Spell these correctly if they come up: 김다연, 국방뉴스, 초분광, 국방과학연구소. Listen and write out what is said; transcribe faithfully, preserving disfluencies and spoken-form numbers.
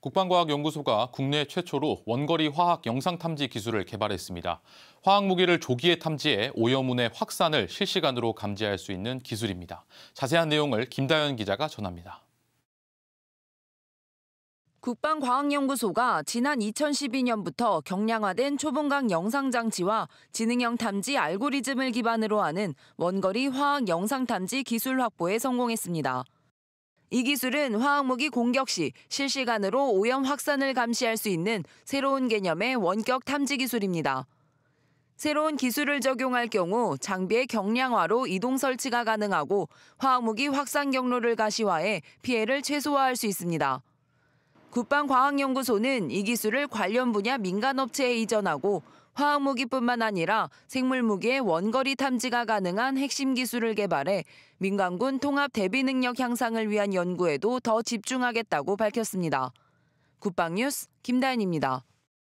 국방과학연구소가 국내 최초로 원거리 화학 영상 탐지 기술을 개발했습니다. 화학 무기를 조기에 탐지해 오염운의 확산을 실시간으로 감지할 수 있는 기술입니다. 자세한 내용을 김다연 기자가 전합니다. 국방과학연구소가 지난 이천십이 년부터 경량화된 초분광 영상장치와 지능형 탐지 알고리즘을 기반으로 하는 원거리 화학 영상 탐지 기술 확보에 성공했습니다. 이 기술은 화학무기 공격 시 실시간으로 오염 확산을 감시할 수 있는 새로운 개념의 원격 탐지 기술입니다. 새로운 기술을 적용할 경우 장비의 경량화로 이동 설치가 가능하고 화학무기 확산 경로를 가시화해 피해를 최소화할 수 있습니다. 국방과학연구소는 이 기술을 관련 분야 민간업체에 이전하고 화학무기뿐만 아니라 생물무기의 원거리 탐지가 가능한 핵심 기술을 개발해 민간군 통합 대비 능력 향상을 위한 연구에도 더 집중하겠다고 밝혔습니다. 국방뉴스 김다연입니다.